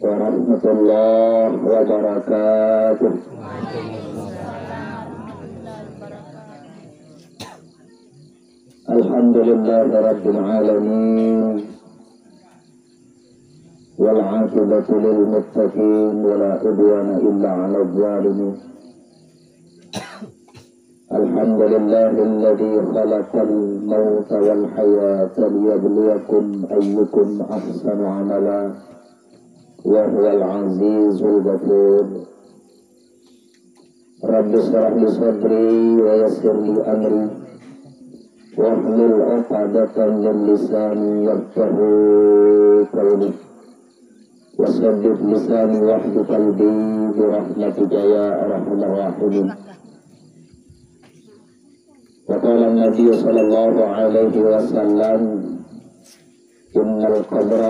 वरहमतुल्लाह वबरकातुह। अल्हम्दुलिल्लाह रब्बिल आलमीन वल आक़िबतु लिल मुत्तक़ीन वला उद्वाना इल्ला अला ज़ालिमीन। الحمد لله الذي خلق الموت والحياة ليبلوكم أيكم أحسن عملا وهو العزيز الغفور. رب اشرح لي صدري ويسر لي أمري واحلل عقدة من لساني يفقهوا قولي وثبت لساني واحلل قلبي برحمتك يا أرحم الراحمين. وقال النبي صلى الله عليه وسلم إن القبر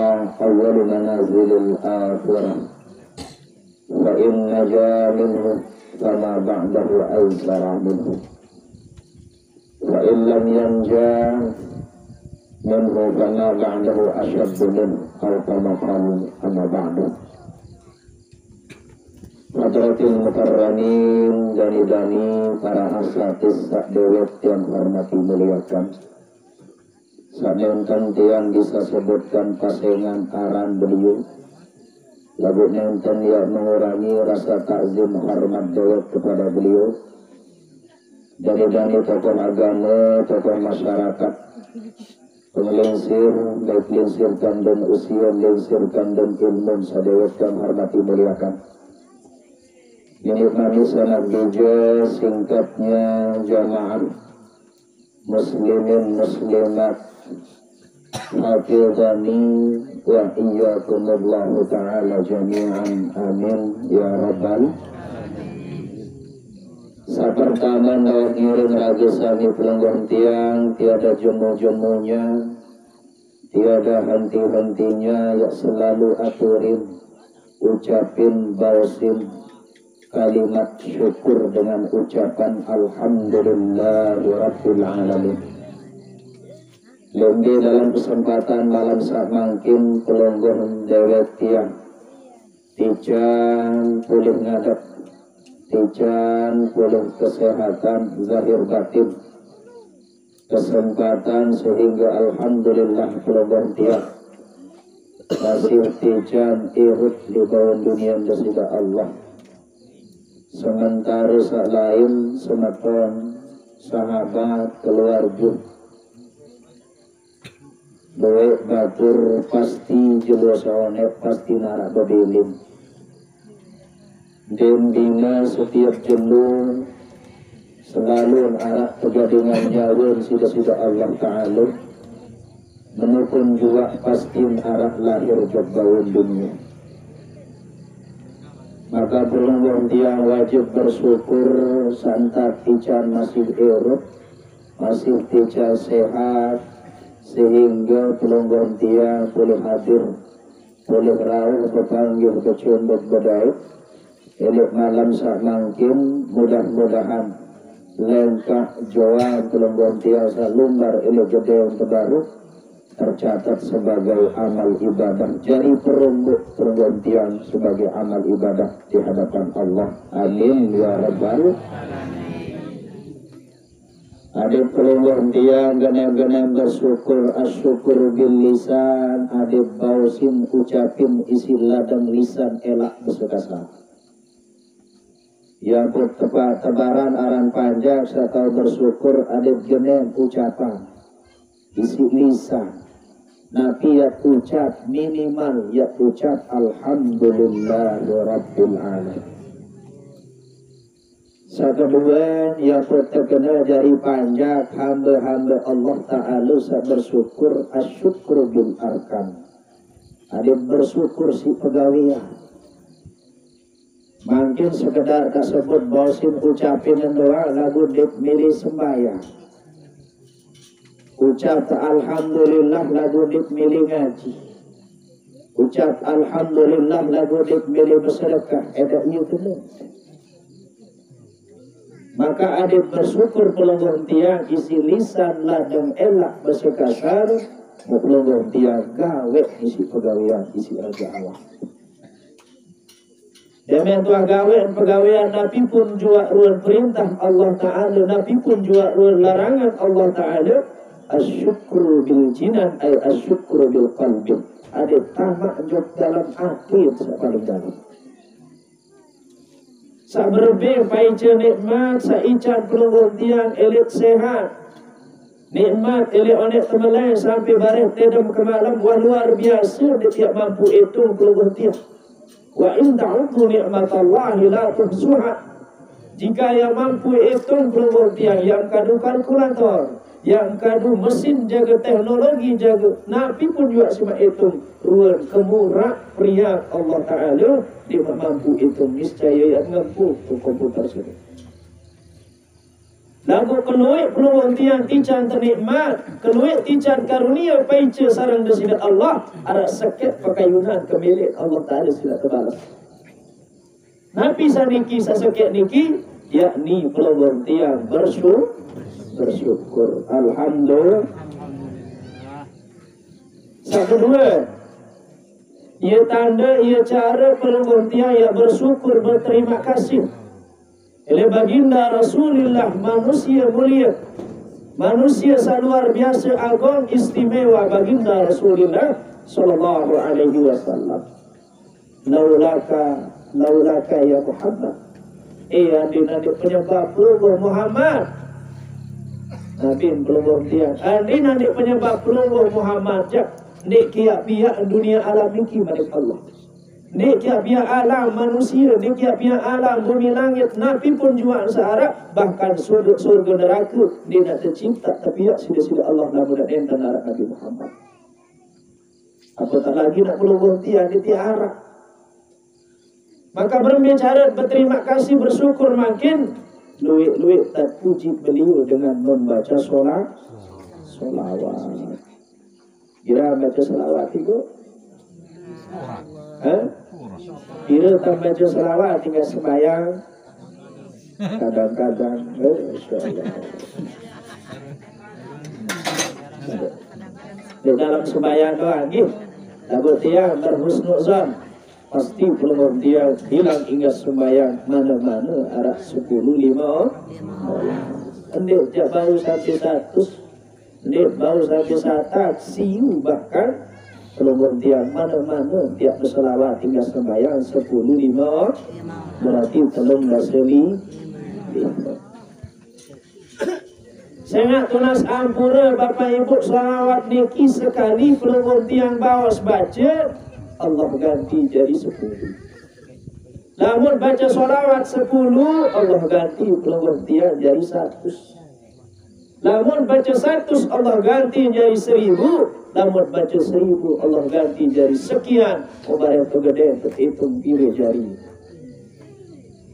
أول منازل الآخرة فإن نجا منه فما بعده أيسر منه وإن لم ينجا منه فما بعده أشد منه أو كما قال أما بعد. Hadratil mukarramin, dani-dani para asatis sak dewet yang hormati muliakan. Saknenten tiang bisa sebutkan pasengan aran beliau. Lagu nenten yang mengurangi rasa takzim hormat dewet kepada beliau. Dani-dani tokoh agama, tokoh masyarakat. Pengelinsir, baik linsirkan dan usia, linsirkan dan ilmu sadewet yang hormati muliakan. Ini kami sangat bijak singkatnya jamaah muslimin muslimat hafizani wa iyyakumullahu ta'ala jami'an amin ya rabbal. Sapertama nawakirin lagi sami pelenggang tiang tiada jemu-jemunya tiada henti-hentinya yang selalu aturin ucapin bausin kalimat syukur dengan ucapan Alhamdulillah Rabbil Alamin. Lebih dalam kesempatan malam saat mangkin pelonggohan dewet tiang tijan pulih ngadap tijan pulih kesehatan zahir batin. Kesempatan sehingga Alhamdulillah pelonggohan tiang masih tijan irut di bawah dunia bersama Allah. Sementara saat lain semeton sahabat keluarga baik batur pasti jelo saonet pasti narak bodilim dendina setiap jelo selalu arah pegadingan jauh sida-sida Allah Ta'ala menukun juga pasti arah lahir jabawun dunia. Maka berlenggang dia wajib bersyukur santak tijan masih erut, masih tijan sehat, sehingga berlenggang dia boleh hadir, boleh rauh, berpanggil, bercunduk, berdaik. Elok malam saat mungkin, mudah-mudahan lengkap jawab berlenggang dia salumbar elok gede yang terbaru, tercatat sebagai amal ibadah. Jadi pergantian sebagai amal ibadah di hadapan Allah. Amin ya rabbal alamin. Ada pergantian ganem-ganem bersyukur asyukur bil lisan, ada bausin ucapin isi ladang lisan elak bersuka-suka. Yang tepat tebaran aran panjang serta bersyukur ada ganem ucapan isi lisan. Nabi yang ucap minimal yang ucap Alhamdulillah Rabbil Alamin. Kedua yang terkenal dari panjang hamba-hamba Allah Ta'ala bersyukur asyukur bil arkan. Ada bersyukur si pegawaian. Mungkin sekedar tersebut bosin ucapin yang doa lagu dek milih sembahyang. Ucap Alhamdulillah lagu dik milih ngaji. Ucap Alhamdulillah lagu dik milih bersedekah. Ada iya kena. Maka adik bersyukur pelonggang tiang isi lisan ladang elak bersekasar. Pelonggang tiang gawek isi pegawaian isi raja Allah. Demian pegawaian Nabi pun jua ruang perintah Allah Ta'ala, Nabi pun jua ruang larangan Allah Ta'ala. Asyukru bil jinan ay asyukru bil qalbi. Ada tamak jok dalam hati paling dalam. Sa berbe pai je nikmat sa ican perunggur tiang elit sehat. Nikmat elit onek temelai sampai bareng tedam ke malam wah luar biasa dia tiap mampu hitung perunggur tiang. Wa in ta'udhu ni'matallahi la tuhsuha. Jika yang mampu hitung perunggur tiang yang kadu kalkulator, yang kadu mesin jaga teknologi jaga, Nabi pun juga simak hitung ruang kemurah pria Allah Ta'ala. Dia mampu hitung niscaya yang mampu tu komputer sini. Lagu keluik peluang tiang tican ternikmat, keluik tican karunia paice sarang desidat Allah. Ada sakit pakayunan kemilik Allah Ta'ala sila terbalas. Nabi saniki sasakit niki, yakni peluang tiang bersyukur. Alhamdulillah. Satu dua, ia tanda, ia cara peluang tiang yang bersyukur, berterima kasih. Oleh baginda Rasulullah, manusia mulia, manusia luar biasa agung istimewa baginda Rasulullah sallallahu alaihi wasallam. Laulaka ya Muhammad. Andina penyebab peluang Muhammad. Nabi peluang tiang. Andina penyebab peluang Muhammad. Nek kia pihak dunia alam ini kepada Allah. Nikah biar alam manusia, nikah biar alam bumi langit, Nabi pun jual seharap, bahkan surga neraka, dia nak tercipta, tapi ya sila-sila Allah nak mudah enten arah Nabi Muhammad. Apa tak lagi nak perlu berhentian, dia tiarap. Maka berbicara, berterima kasih, bersyukur makin, luik-luik tak puji beliau dengan membaca solawat. Kira baca solawat itu? Kira tak baca selawat tinggal sembahyang kadang-kadang. Insyaallah. Di dalam sembahyang doang gitu. Lagu tiang berhusnuzan pasti belum dia hilang ingat sembahyang mana-mana arah 10 5. Hendak dia baru 100. Hendak baru 100 siu bahkan. Peluang tiang mana-mana tiap berselawat hingga sembahyang 10 5, berarti telung daseli. Sangat tunas ampura Bapak Ibu selawat niki sekali peluang tiang bawas baca Allah ganti jadi 10. Namun baca selawat 10 Allah ganti peluang tiang jadi 100. Namun baca 100 Allah ganti jadi 1000. Namun baca 1000 Allah ganti jari sekian. Obar yang tergede terhitung pilih jari.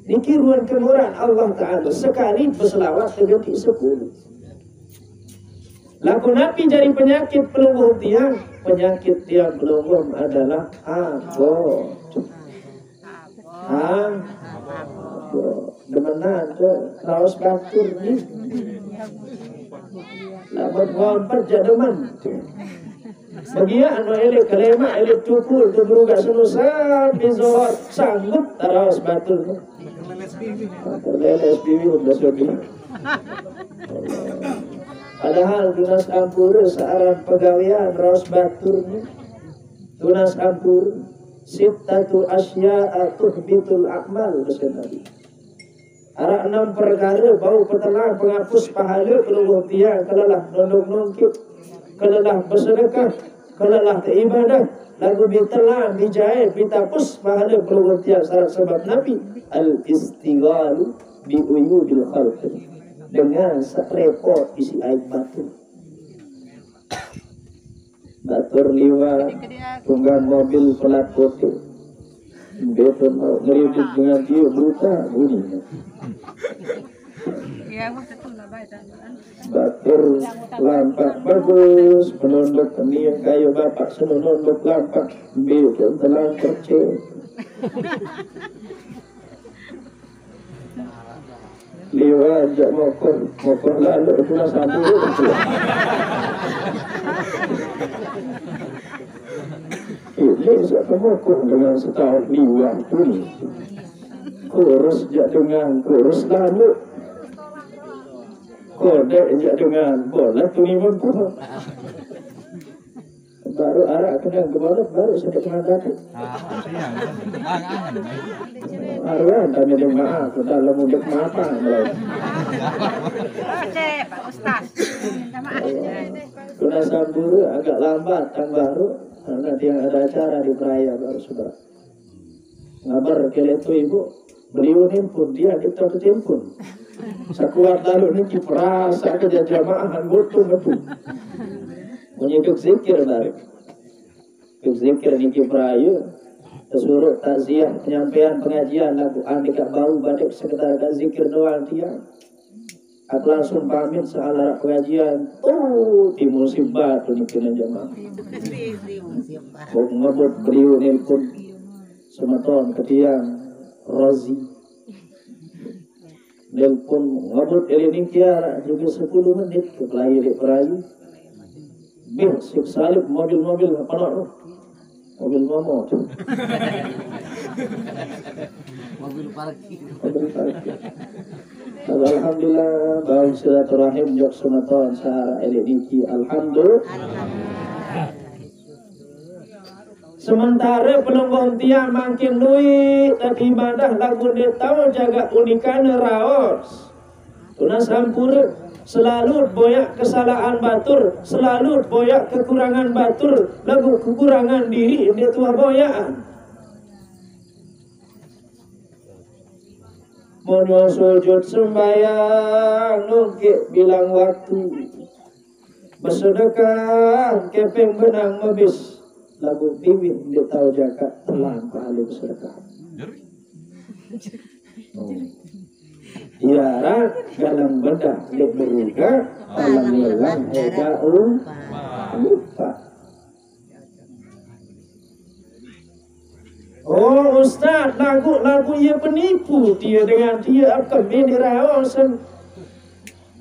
Dikiruan kemurahan Allah Ta'ala sekali berselawat terganti 10. Laku Nabi jari penyakit pelungguh tiang. Penyakit tiang pelungguh adalah abor. Demenan ke raus batur ni. Lapan wampar jaduman. Bagian anu elit kelima elit cukul tu beruga senusan bizohor sanggup taras batul. Terlepas bibi sudah sedih. Padahal tunas ampur searah pegawaian taras batul ni tunas ampur sittatu asya'a tuhbitul akmal bersenari. Arak 6 perkara bau petelang penghapus pahala peluang tiang kelelah nondok-nongkit, kelelah bersedekah, kelelah ibadah, lagu bitelang dijahit bitapus pahala peluang tiang syarat sebab Nabi al-istighalu bi'uyudil khalq dengan serepot isi air batu. Batur liwa tunggang mobil pelat kotor. Betul ngeritik dengan dia beruta bunyi. Batur lampak bagus menunduk ni yang kayu bapak senunduk lampak betul telang kecil. Liwa ajak mokor lalu pulang satu. Ini sebab mokor dengan setahun liwa pun. kurus jadungan kurus lalu kodek jadungan boleh tulimun pun baru arah kenang kepala baru sedap menghadapi arwah kami dengar dalam mudek mata Pak Ustaz kena samburu agak lambat yang baru nanti yang ada acara di peraya baru sudah ngabar keletu ibu beliau nimpun dia kita ketimpun sekuat lalu ini perasa kerja jamaahan butuh menyeduk zikir dari zikir di kibrayu kesuruh taziah penyampaian pengajian lagu andika bau batik sekitar zikir doang dia aku langsung pamit sealara pengajian di musibah tuh mikirin jamaah ngebut beliau nilpun semeton ketiang rozi nilpun ngebut elining tiara juga 10 menit kelayu di perayu Bih, salib mobil-mobil penuh, mobil momot, mobil parkir. Alhamdulillah, bau silaturahim jok sunatan sahara eliniki. Alhamdulillah. Sementara penunggang tiang makin duit, tapi ibadah lagu dia tahu jaga unikan raos. Tuna sampur. Selalu boyak kesalahan batur, selalu boyak kekurangan batur, lagu kekurangan diri dia tua boyakan. Mono sujud sembayang, nungkik bilang waktu, bersedekah keping benang mebis, lagu tiwin dia tahu jaga telan paling sedekah. Tiara dalam bedah diberuga dalam lelang hedaun lupa. Oh Ustaz, lagu-lagu ia penipu dia dengan dia kami diraos.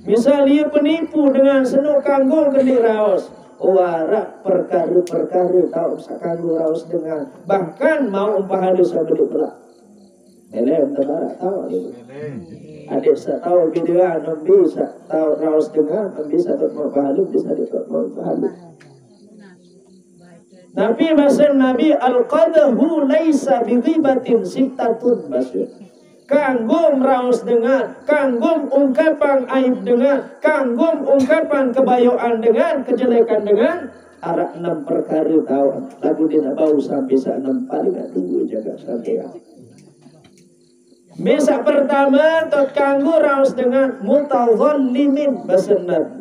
Misal ia penipu dengan seno kanggo kendiraos. Warak perkara-perkara tau sakanggo raos dengan bahkan mau umpah halus sabdu pelak. Elem tabarak tau elem. Ada tahu video anak bisa tahu raus dengar bisa terpahalu bisa dipahalu. Tapi bahasa Nabi al-qadahu laisa bighibatin sittatun basir. Kanggum raus dengar, kanggum ungkapan aib dengar, kanggum ungkapan kebayaan dengar, kejelekan dengar. Arak 6 perkara tahu. Lagu tidak bau sampai sa 6 paling tunggu jaga sampai. Mesa pertama tot kanggo raos dengan mutadhallimin basenat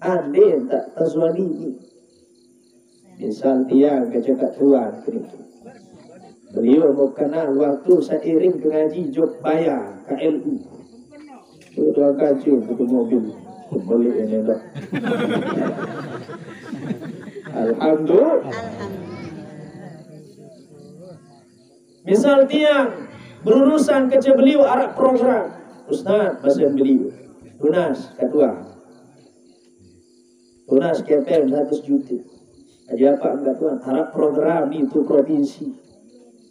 ade tak tazwalimi misal tiang kecekat tuan beliau mau kenal waktu seiring ngaji jok bayar KLU udah kacau butuh mobil boleh ini dok alhamdulillah misal tiang berurusan kerja beliau arah program Ustaz bahasa beliau lunas ketua lunas KPM 100 juta aja apa enggak tuan arah program itu provinsi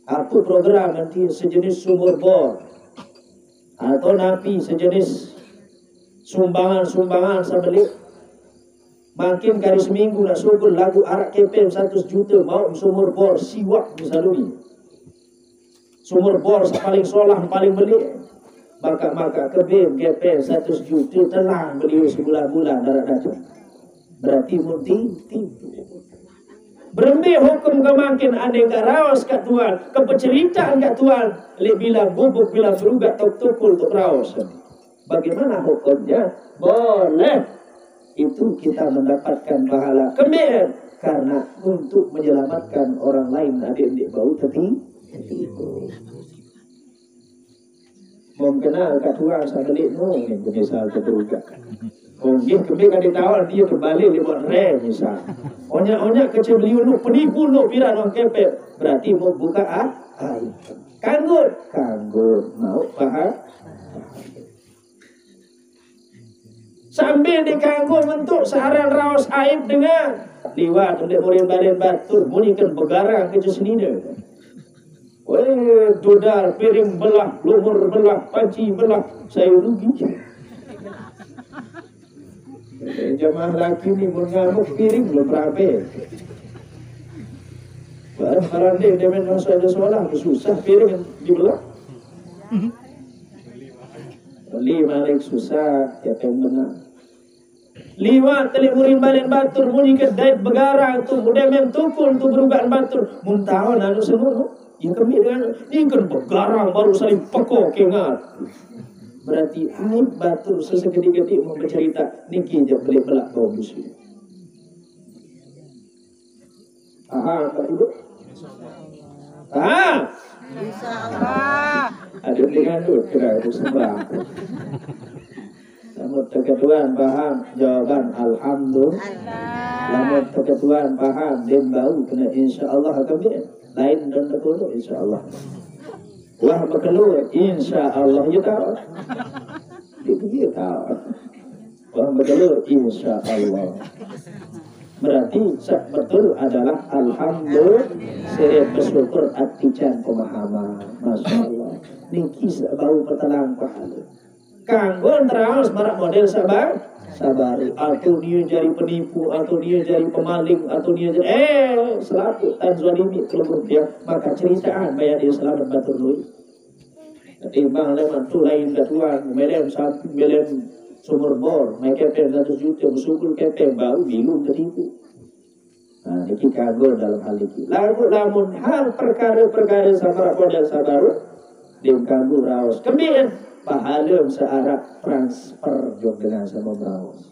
apa program nanti sejenis sumur bor atau napi sejenis sumbangan sebeli makin kali seminggu nak subur lagu arah KPM 100 juta mau sumur bor siwak misalnya sumur bor paling solah paling beli maka kebim GP 100 juta telah beliau sebulan-bulan darah dacur berarti murti tipu berhenti hukum kemakin aneka raos kat tuan kepeceritaan kat tuan bila bubuk bila serugat tukul untuk raos bagaimana hukumnya boleh itu kita mendapatkan pahala kebim karena untuk menyelamatkan orang lain adik-adik bau tepi mengenal katuang sabelit ni misal terbuka. Mungkin kembali kan ditawar dia kembali dia buat rem misal. Onyak-onyak kecil beliau nu penipu nu pira orang kepet. Berarti mau buka ah. Kanggur mau paham. Sambil dikanggur bentuk saran raos aib dengan liwat untuk murid badan batur muni kan begarang ke sini deh. Weh, tudar, piring belah, luhur belah, panci belah, saya rugi. Jemaah laki ni mengamuk piring berapa? Barang-barang dia main masa ada sekolah, susah piring dibelah. Beli balik susah, kata benar. Liwat telimurin balen batur muni kedai begarang tu muda mem tukul tu berugan batur muntahon anu seluruh yang kami dengan ingin begarang baru saling pekok kengar berarti aib batur seseketik-ketik mau bercerita niki je boleh belak kau busu. Aha, Pak Ibu. Ah, insyaallah. Ada dengan tu kira tu sebab. Lamut keketuan paham jawaban alhamdulillah. Lamut keketuan paham dan bau kena insyaallah kami lain dan tekulu insyaallah. Wah berkeluar insyaallah you tahu. Itu dia tahu. Wah berkeluar insyaallah. Berarti betul adalah alhamdulillah. Saya bersyukur atijan pemahaman. Masyaallah. Niki bau petelang pahala. Kanggon terus barak model sabar sabari atau dia jadi penipu atau dia jadi pemaling atau dia jadi selaku tan zalimi kelebur dia maka ceritaan bayar dia selamat batur lui ketimbang leman tu lain datuan melem satu melem sumur bor mai kepeng 100 juta bersyukur kepeng bau bilu ketipu. Nah, ini kagol dalam hal ini lalu lamun hal perkara-perkara sabar model sabaru dia kagol raus kembien pahala searah transfer juga dengan sama braus.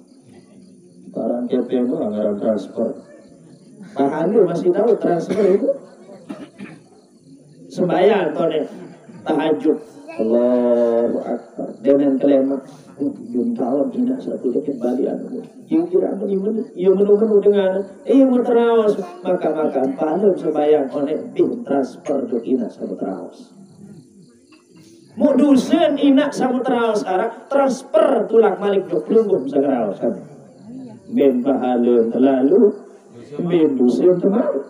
Barang KPM itu anggaran transfer. Pahala masih tahu transfer itu? Sembahyang atau nih? Tahajud. Allahu Akbar. Dengan kelima, jumlah tahun tidak satu detik balik anu. Yang kira apa ni? Yang menunggu dengan, berteraus maka pahala sembahyang konek bin transfer juga dengan sama braus. Mau dusen inak sama terawas arah transfer tulak malik jok lungguh bisa kerawat kan ben pahalun terlalu ben dusen terlalu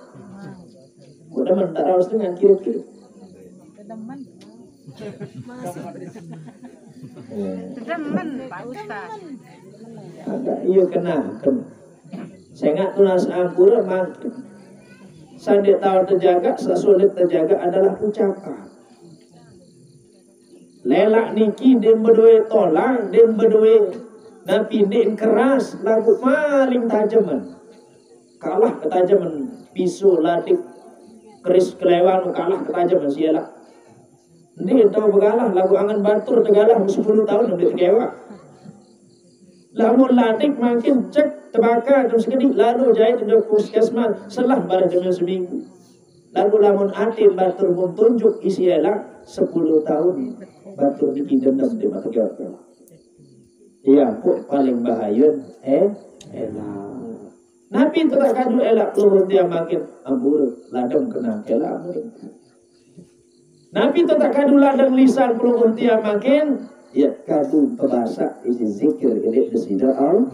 udah menterawas dengan kiri-kiri teman teman Pak Ustaz ada iya kena saya nggak tunas angkura mantep sandi tawar terjaga sesulit terjaga adalah ucapan. Lelak niki dia berdua tolak, dia berdua napi dia keras, lagu paling tajaman. Kalah ketajaman, pisau, ladik, keris, kelewan, kalah ketajaman sialah. Dia tahu bergalah, lagu angan batur tegalah 10 tahun dia terkewak. Lalu ladik makin cek terbakar, terus kedik, lalu jahit udah puskesman, selah barang jaman seminggu. Lalu lamun atin batur pun tunjuk isialah 10 tahun batur niki dendam di mata kita. Iya, kok paling bahaya elak. Nabi telah kadu elak turun dia makin ambur ladang kena elak. Nabi telah kadu ladang lisan turun dia makin ya kadu pebasa isi zikir ini bersidar Allah.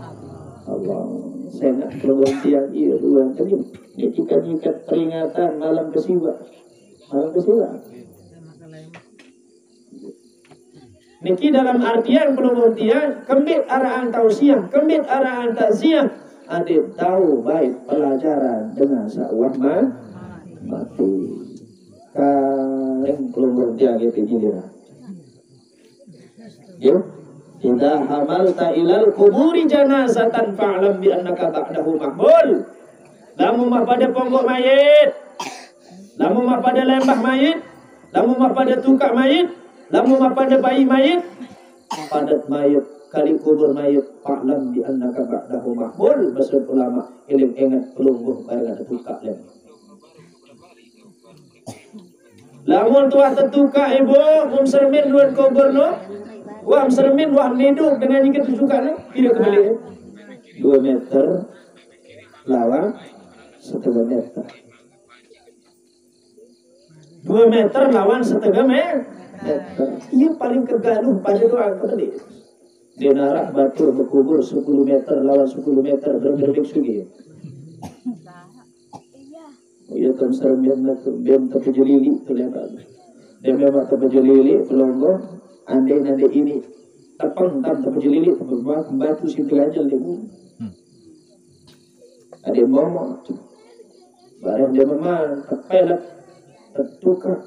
Saya nak keluar tiang ia ruang kenyum. Nyikat-nyikat peringatan malam kesiwa. Malam kesiwa. Niki dalam artian keluar tiang. Kembit arahan tausiah. Kembit arahan takziah. Adik tahu baik pelajaran dengan sa'wah mati. Kareng keluar tiang itu giliran. Yuk. Idza hamalta ilal quburi janazatan fa'lam bi annaka ba'dahu mahmul. Lamu mah pada pokok mayit. Lamu mah pada lembah mayit. Lamu mah pada tukak mayit. Lamu mah pada bayi mayit. Padat mayit kali kubur mayit fa'lam bi annaka ba'dahu mahmul. Maksud ulama ilim ingat pelungguh barang tukak lem. Lamun tuah tetukak ibu mun sermin luar kubur noh. Wah sermin, wah neduk dengan ikat tujukan tidak kembali 2 meter lawan 1/2 meter 2 meter lawan 1/2 meter ia paling kegaduh pada doa kembali di narah batur berkubur 10 meter lawan 10 meter berdedik sugi iya tam sermin nak bem tapi jeli tu lebar memang tak perlu lilit selonggor. Andai nanti ini tapang tak perlu lilit sebab batu sekelajal itu. Ada bom, barang dia memang terpelat, tertukar.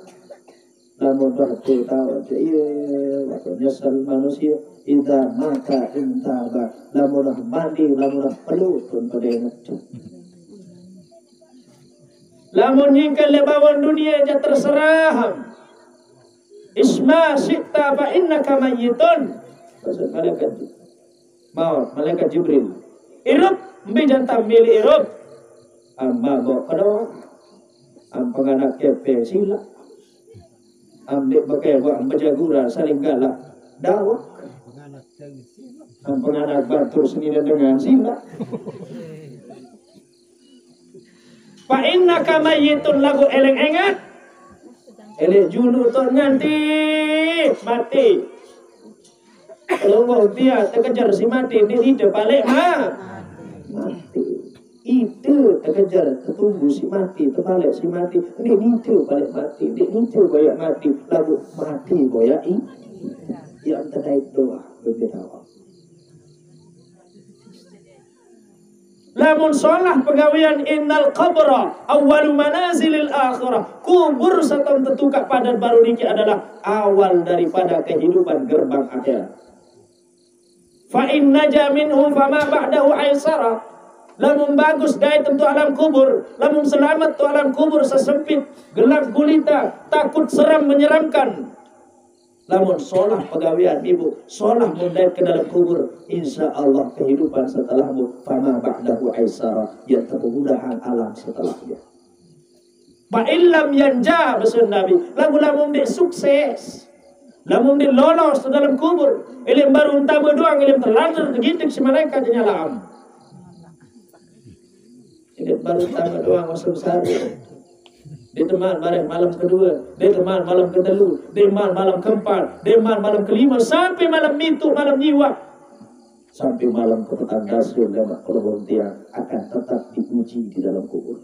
Namun batu tahu dia waktunya sel manusia. Ida mata intaba, namunlah mandi, namunlah peluh pun berdaya macam. Namun jika lebawan dunia je terserah, isma sita fa inna kamayitun. Pasal malaikat, maut malaikat Jibril. Irup, bijan tamil irup. Amba bokro, am penganak kepe sila, ambik pakai buat berjagura saling galak, dawak. Penganak batur sendiri dengan sila. Pak inna kamayitun lagu eleng-engat. Eleng julu tu nanti mati. Kalau kau dia terkejar si mati ni ide balik mah. Mati. Ide terkejar tertumbuh si mati terbalik si mati. Ni ide balik mati. Ni ide boyak mati. Lagu mati boyak i. Yang terkait doa. Lamun solah pegawaian innal qabra awwalu manazilil akhirah. Kubur setan tertukar padan baru niki adalah awal daripada kehidupan gerbang akhirat. Fa in naja minhu fama ba'dahu aisara. Lamun bagus dai tentu alam kubur, lamun selamat tu alam kubur sesempit, gelap gulita, takut seram menyeramkan. Namun solah pegawaian ibu, solah mundai ke dalam kubur, insya Allah kehidupan setelahmu fama ba'dahu aisara, yang terkemudahan alam setelahnya. Ba'ilam yanja besun Nabi, lagu-lamu mundai sukses, lamu mundai lolos ke dalam kubur, ilim baru entah berduang, ilim terlantar tergitik si mereka jenya la'am. Ilim baru entah berduang masuk sehari. Dia teman malam kedua, dia teman malam ketelu, dia teman malam keempat, dia teman malam kelima, sampai malam itu, malam nyiwak. Sampai malam kepetan dasar dan kelebon tiang akan tetap diuji di dalam kubur.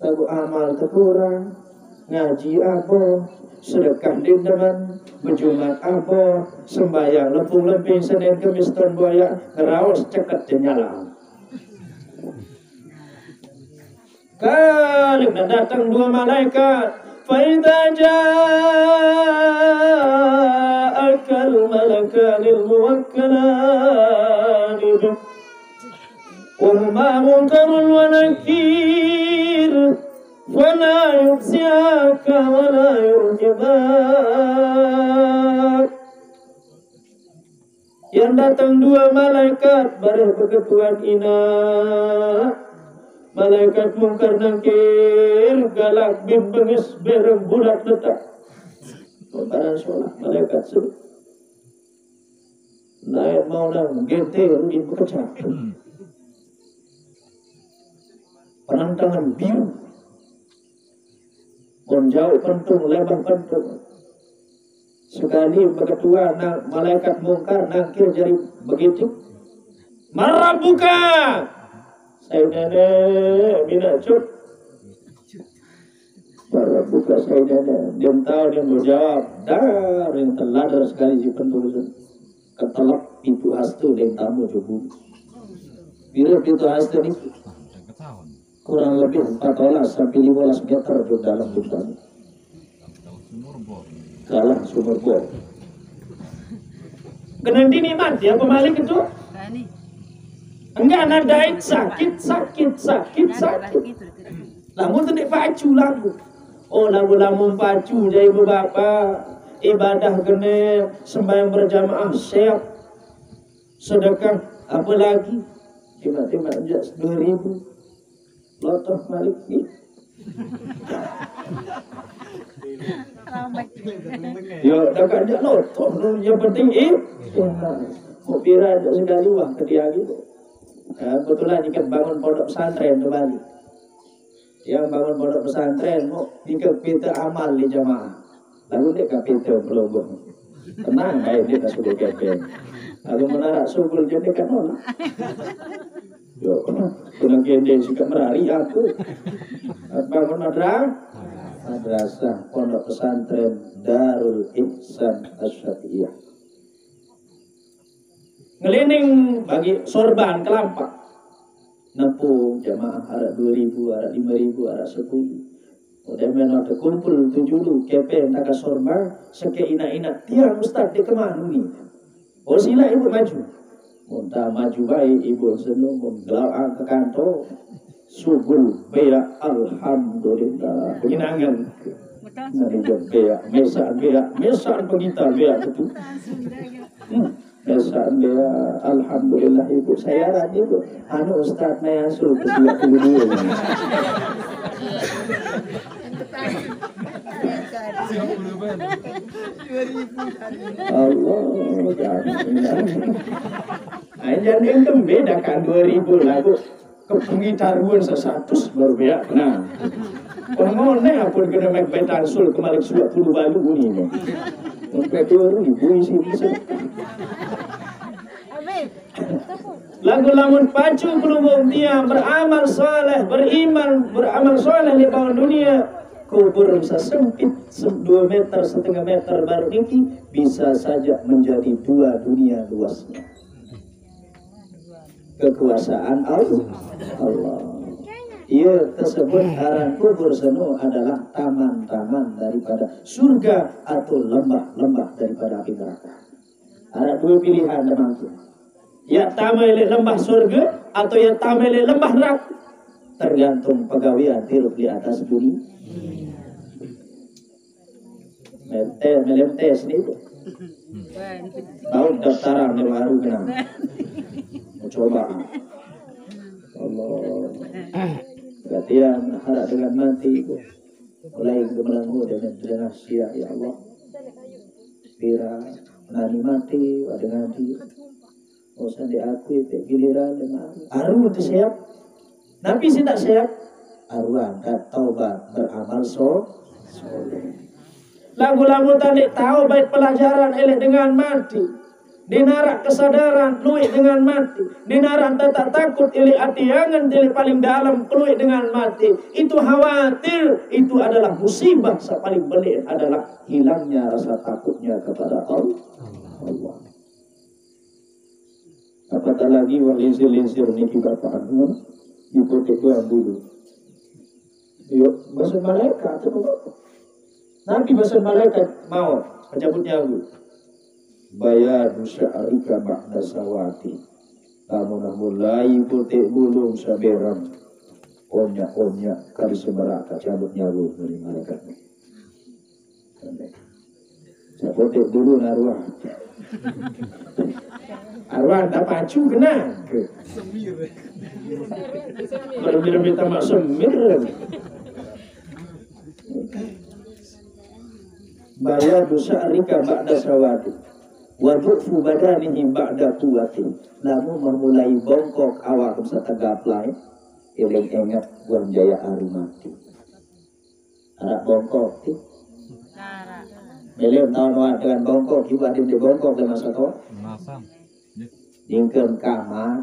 Lagu amal terkurang, ngaji apa, sedekah dendaman, berjumat apa, sembahyang lepung lemping, Senin Kemis Ton Buaya, ngerawas ceket jenyalah. Kalau datang dua malaikat, faida ja'akal malakanil muwakkalani, wahuma munkarun wa nakir, wala yubzi'aka wala yurjibak. Yang datang dua malaikat bareng berketuan inah. Malaikat mungkar nangkir, galak bimbangis bereng bulat letak. Pembaran sholah malaikat sebut. Naik maunang getir ibu kecah. Penantangan biru. Monjau pentung, lebang pentung. Sekali berketua malaikat mungkar nangkir jadi begitu. Marah buka! Saya nenek, minat cut. Baru buka saya nenek. Dia tahu, dia mau jawab. Dah, yang terladar sekali si penturusan. Ketelak pintu hastu, dia tamu coba. Bila pintu hastu ni, kurang lebih 14 sampai 15 meter di dalam hutan. Kalah sumur bor. Kena dini mati, apa malik itu? Enggak nak daik sakit. Lamun tu dek pacu lagu. Oh lamun pacu jadi ibu bapa ibadah kene sembahyang berjamaah siap sedekah apa lagi tiba-tiba sejak 2000 lotoh balik ni. Yo dekat je lotoh yang penting kopi rada segala luang kedia gitu. Kebetulan jika bangun pondok pesantren kembali. Yang bangun pondok pesantren jika kita amal di jamaah. Lalu dia kapita berlobong. Tenang baik dia tak suruh kapita. Lalu menarak subul dia dekat nolak. Yo, kena kena sikap merari aku. Bangun Madrasah Pondok Pesantren Darul Ihsan Asy-Syafi'iyah. Ngelining bagi sorban kelampak nepung jamaah arah 2000 arah 5000 arah 10. Udah menak kumpul 70 kepe nak sorban sekeina-ina tiang ustaz di kemanui. Oh sila ibu maju. Muntah maju baik ibu senung menggelar ke kantor. Subul berak alhamdulillah. Penginangan. Menunjuk berak, mesaan pengintar berak itu. Mesaan berak, alhamdulillah ibu. Saya rajin ibu. Anu Ustaz Maya suruh ke 22. Allah, jangan itu bedakan 2000 lah bu. Pengitarun sesatus berbeda. Nah, pengonnya pun kena make betansul kemarin 20 balu bunyi ni. Betul, bunyi sih bisa. Lagu lamun pacu pelumur dia beramal soleh, beriman, beramal soleh di bawah dunia. Kubur sesempit 2,5 meter baru ini bisa saja menjadi dua dunia luasnya. Kekuasaan Allah. Ia tersebut arah kubur seno adalah taman-taman daripada surga atau lembah-lembah daripada api neraka. Ada dua pilihan memang tu. Ya tamai le lembah surga atau ya tamai le lembah neraka. Tergantung pegawai hidup di atas bumi. Melem tes ni tu. Baru daftaran baru kenal. Coba Allah katian harap dengan mati mulai gemelangu dengan jenah siap ya Allah pira nani mati dengan dia usah diakui giliran dengan aru itu siap nabi sih tak siap aruan dan taubat beramal soleh lagu-lagu tadi tahu baik pelajaran eleh dengan mati dinarak kesadaran keluih dengan mati dinarak tak takut ili atiangan ili paling dalam keluih dengan mati itu khawatir itu adalah musibah paling belit adalah hilangnya rasa takutnya kepada Allah apatah lagi wang linsir-linsir ini juga paham dipotek doang dulu yuk bahasa malaikat nanti bahasa malaikat mau mencabutnya aku bayadu sya'arika ba'da sawati tamunah mulai putih bulung saberam onyak-onyak kali semeraka cabut nyawa dari malaikat saya putih dulu arwah arwah tak pacu kena semir lebih-lebih tamak semir bayadu sya'arika ba'da sawati wadu'fu badanihi ba'da kuwatin namun memulai bongkok awak setegap lain ilang ingat buang jaya arumati anak bongkok milih tahun awak dengan bongkok juga di bongkok dengan satu dingkem kamar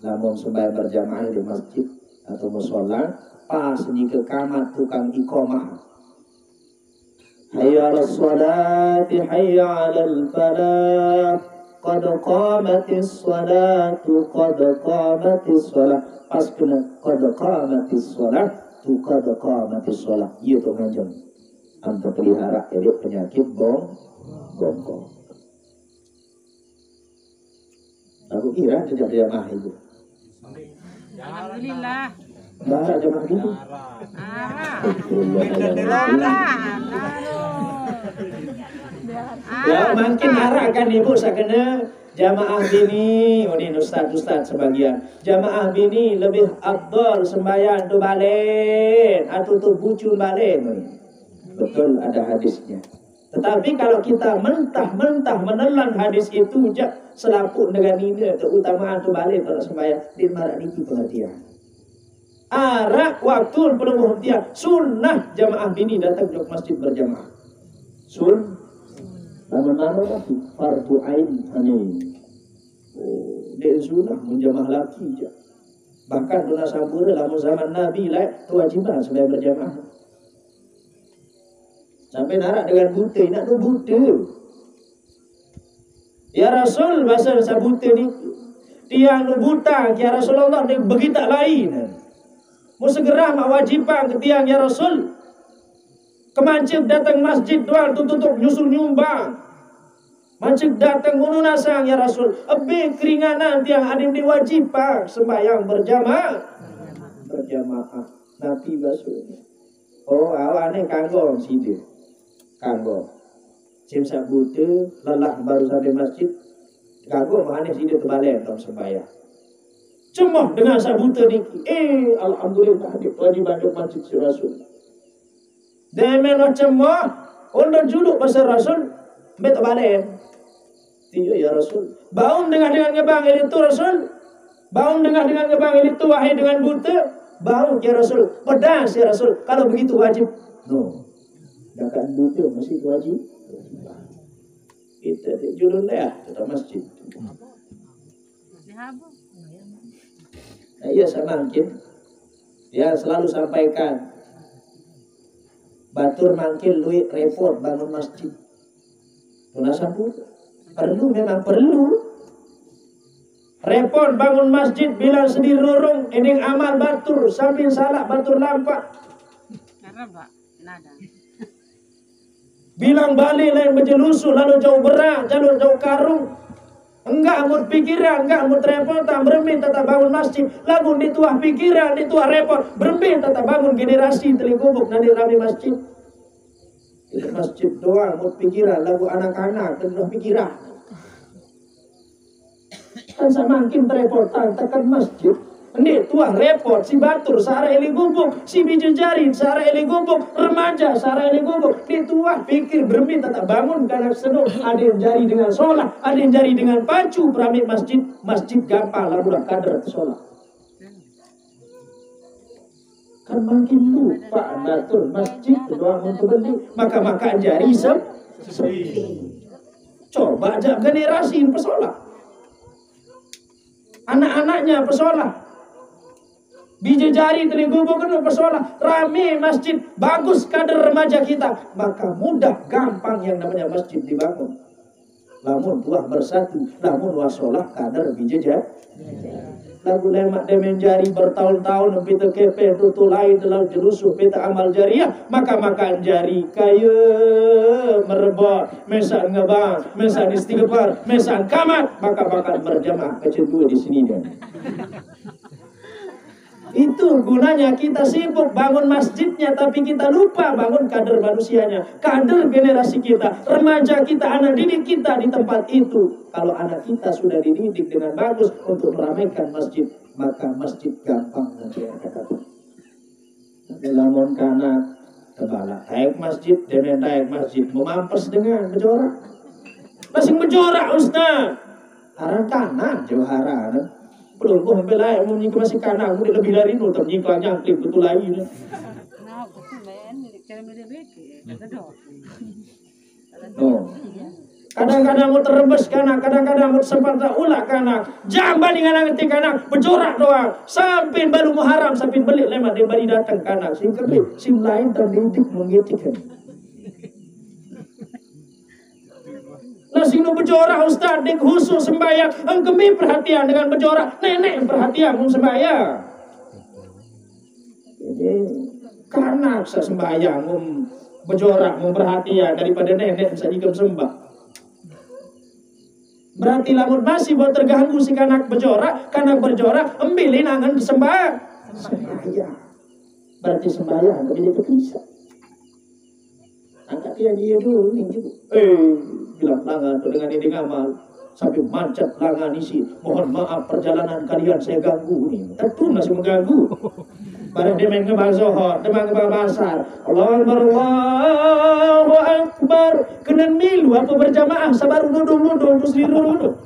namun sembahyang berjamaah di masjid atau musola pas dingkem kamar tukang iqamah حي على الصلاة حي على الفلاح قد قامت الصلاة قد قامت الصلاة أصبنا قد قامت الصلاة قد قامت الصلاة itu macam untuk pelihara elok penyakit bongkok. Aku kira sejak jamaah itu. Alhamdulillah. Bahasa jamaah itu. Ya, makin marah kan ibu sakena jamaah bini oleh ustaz-ustaz sebagian jamaah bini lebih afdal sembahyang tu balik atau tu bucu balik betul ada hadisnya tetapi kalau kita mentah-mentah menelan hadis itu je selaput dengan ini terutama tu balik kalau sembahyang din marak itu perhatian arak waktu penuh hentian sunnah jamaah bini datang ke masjid berjamaah sunnah nama-nama lagi fardu ain anin. Oh, dia sunah menjamah laki je. Bahkan munasabah dalam zaman Nabi lah kewajiban sebagai berjamaah. Sampai narak dengan buta, nak tu buta. Ya Rasul, bahasa buta ni tiang nu buta, ya Rasulullah ni begita lain. Mu segera mak wajiban ke tiang ya Rasul. Kemancik datang masjid dual tutup nyusul nyumbang. Mancik datang gunung nasang ya Rasul. Ebe keringanan tiang adim diwajibah sembahyang berjamaah. Berjamaah. Nabi basuhnya. Oh awak ni kanggong situ. Kanggong. Simsak buta lelah baru sampai masjid. Kanggong mana situ terbalik dalam sembahyang. Cuma dengan sabuta ni. Alhamdulillah diwajibah ke masjid si Rasul. Demen macam mah, orang juluk pasal Rasul, betul balik. Tiada ya Rasul. Baum dengan ngebang itu Rasul. Baum dengan ngebang itu wahai dengan buta. Baum ya Rasul. Pedas ya Rasul. Kalau begitu wajib. No. Dekat buta masih wajib. Kita juluk dah dekat masjid. Nah, ya sama mungkin. Ya selalu sampaikan. Batur mangkil duit repot bangun masjid. Tunasabu perlu memang perlu. Repot bangun masjid bila sedih rorong ening amal batur sambil salah batur lampak. Karena nada. Bilang balik lain berjelusu lalu jauh berak jalur jauh karung. Enggak mut pikiran, enggak mut repot, tak bermin tetap bangun masjid. Lagu dituah pikiran, dituah repot, bermin tetap bangun generasi telinggubuk nanti rame masjid. Itu masjid doang mut pikiran, lagu anak-anak telinggubuk pikiran. Kan semakin terepotan tekan masjid. Ini tuah repot, si batur, sarah eli gubuk, si biju jari, sarah eli gubuk, remaja, sarah eli gubuk. Ini tuah fikir bermin tetap bangun karena seduh. Ada yang jari dengan sholat, ada yang jari dengan pacu, peramik masjid, masjid gampang lah murah kader sholat. Kan makin lupa batur masjid doang untuk beli, maka jari sepi. Coba aja generasi pesolat, anak-anaknya pesolat. Biji jari telinggubuk itu persoalan rame masjid, bagus kader remaja kita, maka mudah gampang yang namanya masjid dibangun. Lamun buah bersatu, lamun wasolah kader biji jari. Lagu lemak demen jari bertahun-tahun pita kepe tutu lain telah jerusuh pita amal jariah, maka makan jari kayu merebak mesan ngebang, mesan istighfar, mesan kamat, maka makan berjamaah kecil dua di sini dan. Itu gunanya kita sibuk bangun masjidnya, tapi kita lupa bangun kader manusianya. Kader generasi kita, remaja kita, anak didik kita di tempat itu. Kalau anak kita sudah dididik dengan bagus untuk meramaikan masjid, maka masjid gampang nanti akan datang. Lamun kanak terbalik naik masjid, demen naik masjid, memampers dengan berjorak. Masing berjorak Ustaz. Arang kanan, johara, kan? Belum kau hampir layak mau nyingkir masih kanan, mungkin lebih dari nol tapi nyingkir nyangklik betul lagi. Kadang-kadang mau terrebes kanan, kadang-kadang mau sempat tak ulah kanan. Jamban dengan ngerti kanan, berjorak doang. Sampin baru muharam, sampin belik lemah dibari datang kanan. Singkir sim lain terdidik menggetikan. Nasinu berjorak Ustaz, dek khusus sembahyang. Engkemi perhatian dengan berjorak. Nenek perhatian sembahyang. Jadi, karena saya sembahyang berjorak, memperhatian daripada nenek bisa ikut sembah. Berarti lamun masih buat terganggu si kanak berjorak, ambilin angan sembah. Sembahyang. Berarti sembahyang, tapi dia terpisah. Angkat dia dulu, ini juga. Bilang tangan dengan ini ngamal sampai macet tangan isi. Mohon maaf perjalanan kalian saya ganggu nih. Tentu masih mengganggu. Barang dia main ke Bang Zohor, dia main ke Bang Basar. Allahu Akbar. Kena milu apa berjamaah sabar nudung-nudung terus dirudung.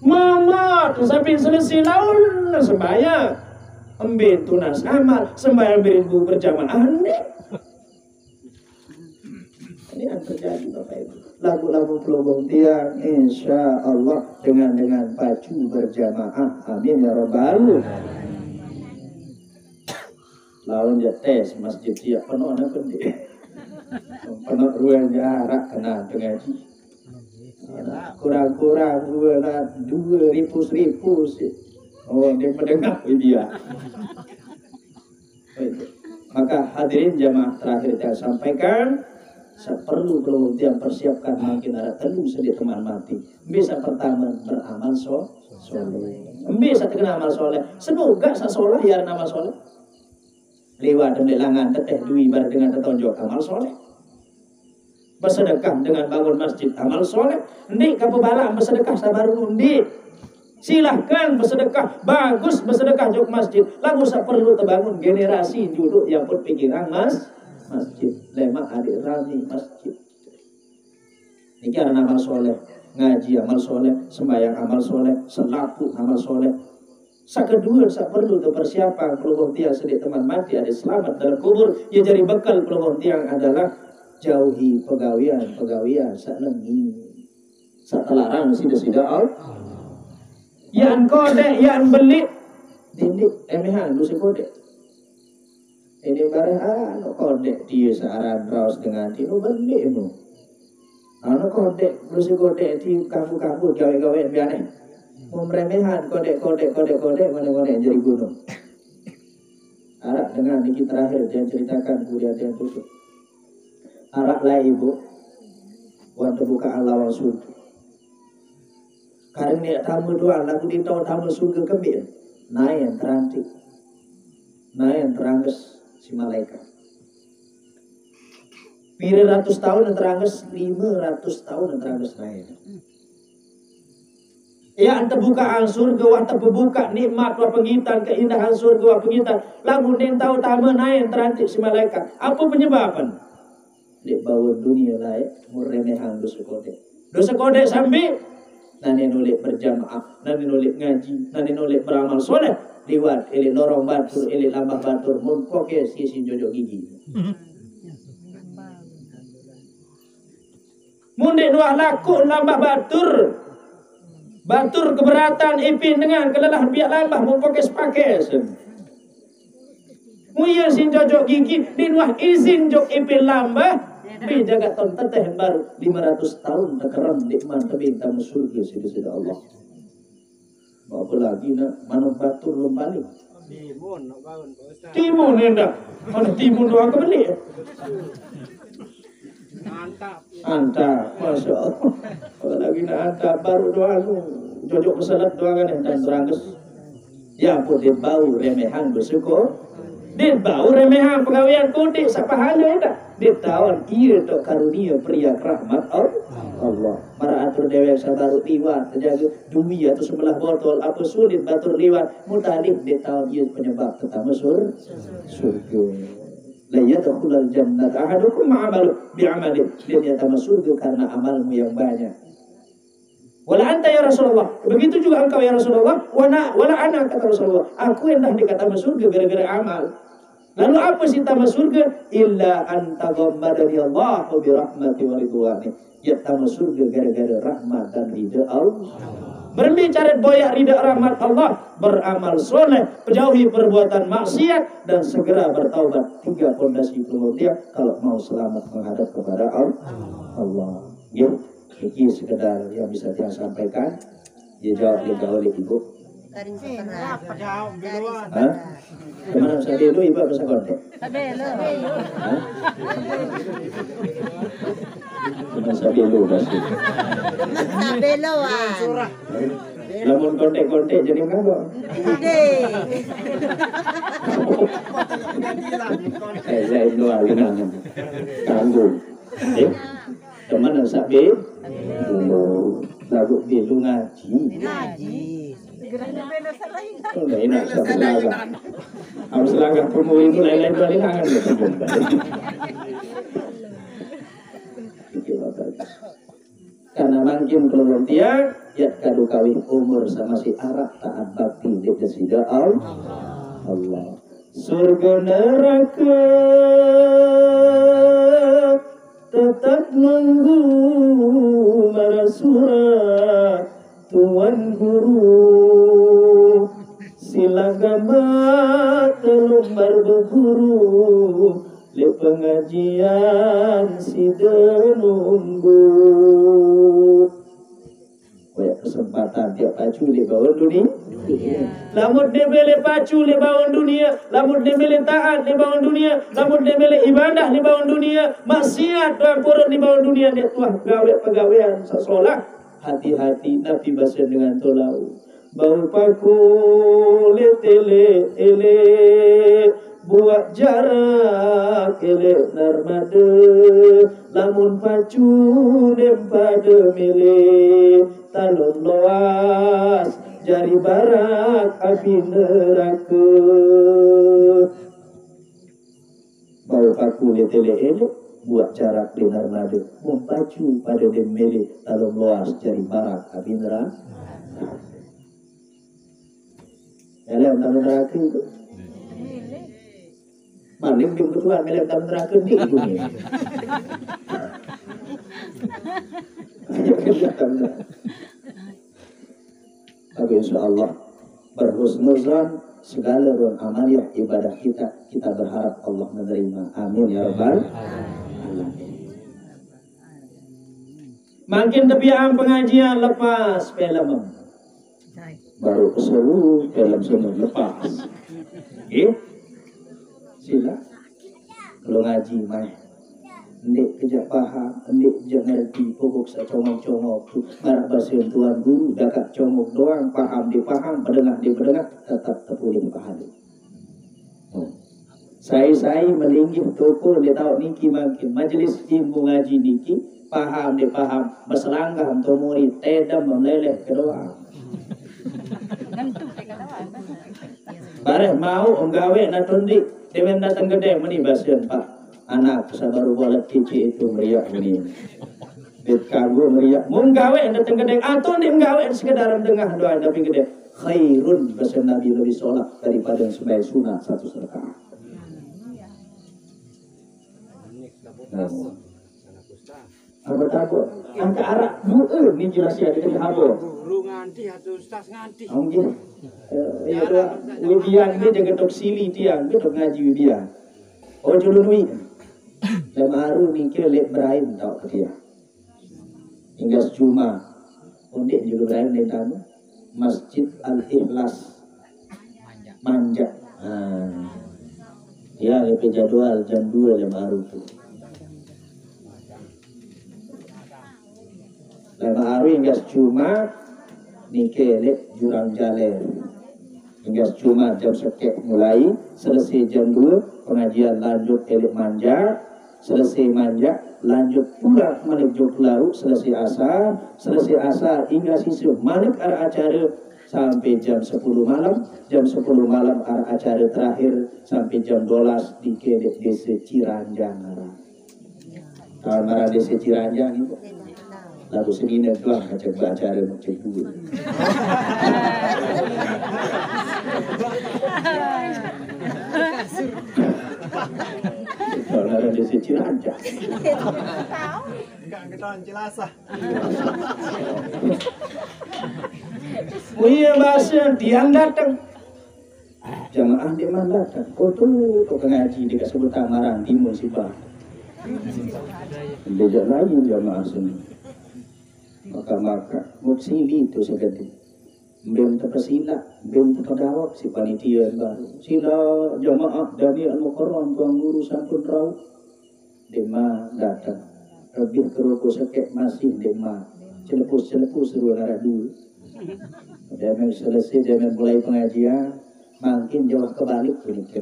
Mama tu sampai selesai laun sembahyang. Ambil tunas amal sembahyang beribu berjamaah nih. Ini yang terjadi Bapak Ibu. lagu-lagu Pelunggung Tiang, insya Allah dengan baju berjamaah. Amin ya robbal. Lawan tes masjid dia penuh anak pendek, penuh ruang jarak kena pengaji. Kurang-kurang dua ripus-ripus. Oh, dia mendengar dia. Maka hadirin jamaah terakhir yang sampaikan, seperlu Pelunggung Tiang persiapkan makin ada telu sedia teman mati. Bisa pertama beramal soleh. Bisa terkena amal soleh. Semoga sesoleh ya nama soleh. Lewat dan lelangan teteh duit bareng dengan tetonjok amal soleh. Bersedekah dengan bangun masjid amal soleh. Ndik kapubala bersedekah sabaru ndik. Silahkan bersedekah, bagus bersedekah jok masjid. Lagu perlu terbangun generasi duduk yang berpikiran masjid. Lemak adik rami masjid. Ini karena amal soleh, ngaji amal soleh, sembahyang amal soleh, selaku amal soleh. Kedua, sak perlu persiapan Pelunggung Tiang sedia teman mati ada selamat dalam kubur. Ya jadi bekal Pelunggung Tiang adalah jauhi pegawaian sak nengi, sak telarang sida-sida al. Yang kodek, yang belit. Dindik, emehan, lu si kodek. Ini barang, anu kodek dia searah raus dengan dia, lu belit mu. Anu kodek, lu si kodek dia kafu-kafu, gawe-gawe, bianeh. Memeremehan, kodek, mana-mana jadi gunung. Arak dengan dikit terakhir, dia ceritakan kuliah yang tutup. Arak lah ibu, waktu buka alawang suku. Karena tamu doa, lagu di tahu tamu surga kembil. Naik terantik, naik terangges si malaikat. Pira ratus tahun yang terangges, 500 tahun yang terangges naik. Ya terbukaan surga, wah terbuka nikmat, wah pengintan keindahan surga, wah pengintan. Lagu di tahu tamu naik terantik si malaikat. Apa penyebaban? Di bawah dunia naik, muremehan dosa kodek. Dosa kodek sambil nani nulik berjamaah, nani nulik ngaji, nani nulik beramal soleh. Liwat, elik lorong batur, elik lambah batur, munpoknya sisi jojok gigi. Mundik nuah laku lambah batur. Batur keberatan, ipin dengan kelelahan biak lambah, munpoknya sepakes. Muya sin jojok gigi, dinuah izin jok ipin lambah. Tapi jaga tahun teteh baru 500 tahun terkeram nikmat kebintang surga sida-sida Allah. Apa lagi nak mana batur belum balik. Timun nak bangun Pak Ustaz. Timun hendak. Kalau timun doang kebeli. Mantap. Mantap. Masya Allah. Kalau lagi nak ada baru doang jojok pesalat doangan dan terangges. Ya pun dia bau remehan bersyukur. Dia bau remehan pegawaian kodik sapahana hendak. Dia tahu ia tak karunia pria rahmat Allah. Para atur dewek sabaru liwat terjaga dumi atau sebelah botol apa sulit batur liwat mutalib dia tahu ia penyebab pertama surga. La yadkhulul jannata ahadukum ma'amalu bi'amali. Dia datang surga karena amalmu yang banyak. Wala anta ya Rasulullah. Begitu juga engkau ya Rasulullah. Wala ana kata Rasulullah. Aku yang dah dikatakan surga gara-gara amal. Lalu apa sih tamu surga? Illa antaghammadani Allahu bi rahmati wa ridwani. Ya tamu surga gara-gara rahmat dan ridha Allah. Berbicara boyak ridha rahmat Allah, beramal soleh, menjauhi perbuatan maksiat dan segera bertaubat. 3 fondasi Pelunggung Tiang kalau mau selamat menghadap kepada Allah. Ya, ini sekedar yang bisa saya sampaikan. Ya jawab juga oleh Ibu. Dari sana. Hah? Kemana bisa dulu ibu bisa kontak? Sabeloan. Lamun kontak-kontak jadi nganggo. Kemana lagu bilu ngaji. Tidak enak saya berlaga. Harus laga permui itu lain-lain balik tangan. Karena mungkin Pelunggung Tiang ya kadu kawin umur sama si arak taat bakti di sida Allah. Surga neraka tak تتلنغو مرسورا tuan guru sila gambar teluk berguru le pengajian si denunggu kayak kesempatan tiap pacu le bawa dunia lamut debele pacu le bawa dunia lamut debele taat le bawa dunia lamut debele ibadah le bawa dunia maksiat dan koran le bawa dunia dia tuah gawe pegawaian sesolah hati-hati Nabi bahasa dengan tolau bau paku letele ele buat jarak ele narmade lamun pacu nempada mele talon loas jari barak api neraka bau paku letele ele buat jarak di narmade memacu pada demeli dalam luas jari barak api neraka elem dalam neraka itu maling jumpa Tuhan elem dalam neraka di dunia tapi insyaallah berhusnuzan segala ruang amaliah ibadah kita berharap Allah menerima amin ya rabbal makin tepian pengajian lepas film baru keseluruh film semua lepas eh sila kalau ngaji main ndik kejak paham ndik kejak ngerti pokok sa comok-comok barak basian tuan guru dakak comok doang paham dia paham pedengah dia pedengah tetap terpuling paham saya melinggih toko dia tahu niki makin majelis ilmu ngaji niki paham dia paham berselangkah untuk murid tedam meleleh ke doang bareh mau nggawe natundi demen datang gede meni basian pak anak sabaru boleh kici itu meriak meni bet kagum meriak mung gawe datang gede atau ndik nggawe sekedar tengah doa tapi gede khairun basian Nabi lebih sholat daripada sebaik sunat satu rakaat apa takut? Yang ke arah bu'ul ni jelasnya dari habo guru nganti atau ustaz nganti mungkin wibian dia ketok sili tiang ketok ngaji wibian oh julunwi lemaru mikir lep beraim tau ke dia hingga cuma undik julun beraim dia tamu masjid al-ikhlas manja dia lebih jadwal jam 2 lemaru tu lama hari enggak cuma nikelek jurang jalan enggak cuma jam sekek mulai selesai jam 2 pengajian lanjut elek manja selesai manja lanjut pula malik joglaru selesai asar hingga sisa malik arah acara sampai jam 10 malam jam 10 malam arah acara terakhir sampai jam 12 nikelek desa Ciranjang kalau marah desa Ciranjang itu lalu seminar telah macam belajar macam itu. Kalau ada di sini aja. Enggak ketahuan jelas ah. Wih bahasa tiang datang. Jamaah di mana datang? Oh tu kau ngaji dekat sebut Tangerang Timur Sibah. Belajar lagi jamaah sini. Maka muksili itu seperti belum terpesila belum terpedawak si panitia baru sila jamaah dari al-muqarram tuang guru sampun rau dema datang lebih keroko sekek masih dema celepus-celepus seru arah dulu dia memang selesai dia mulai pengajian makin jauh kebalik begitu